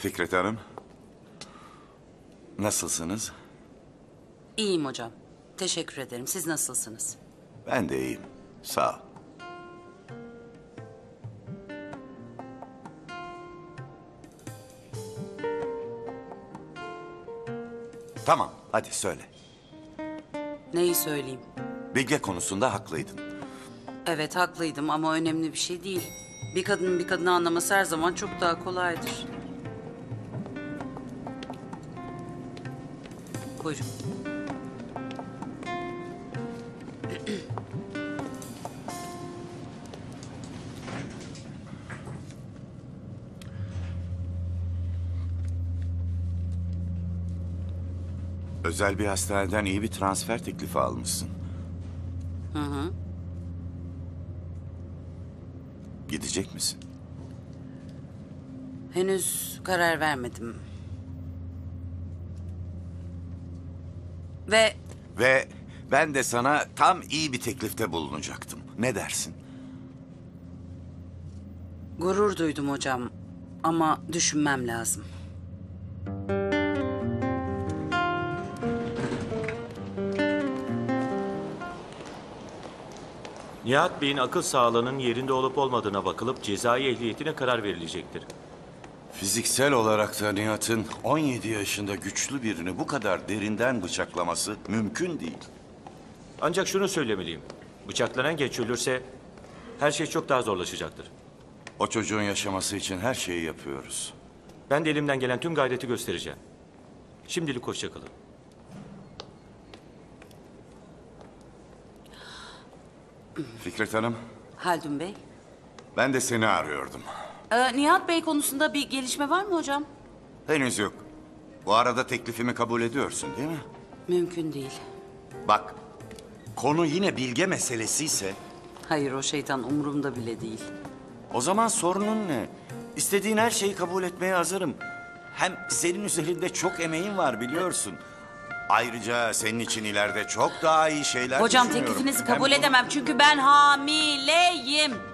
Fikret Hanım, nasılsınız? İyiyim hocam. Teşekkür ederim. Siz nasılsınız? Ben de iyiyim. Sağ ol. Tamam, hadi söyle. Neyi söyleyeyim? Bilge konusunda haklıydın. Evet, haklıydım ama önemli bir şey değil. Bir kadının bir kadını anlaması her zaman çok daha kolaydır. Buyurun. Özel bir hastaneden iyi bir transfer teklifi almışsın. Hı hı. Gidecek misin? Henüz karar vermedim. Ve ben de sana tam iyi bir teklifte bulunacaktım. Ne dersin? Gurur duydum hocam ama düşünmem lazım. Nihat Bey'in akıl sağlığının yerinde olup olmadığına bakılıp cezai ehliyetine karar verilecektir. Fiziksel olarak da Nihat'ın 17 yaşında güçlü birini bu kadar derinden bıçaklaması mümkün değil. Ancak şunu söylemeliyim. Bıçaklanan geç ölürse her şey çok daha zorlaşacaktır. O çocuğun yaşaması için her şeyi yapıyoruz. Ben de elimden gelen tüm gayreti göstereceğim. Şimdilik hoşça kalın. Fikret Hanım. Haldun Bey. Ben de seni arıyordum. Nihat Bey konusunda bir gelişme var mı hocam? Henüz yok. Bu arada teklifimi kabul ediyorsun değil mi? Mümkün değil. Bak, konu yine Bilge meselesiyse... Hayır, o şeytan umurumda bile değil. O zaman sorunun ne? İstediğin her şeyi kabul etmeye hazırım. Hem senin üzerinde çok emeğin var biliyorsun. Ayrıca senin için ileride çok daha iyi şeyler düşünüyorum. Hocam teklifinizi kabul edemem çünkü ben hamileyim.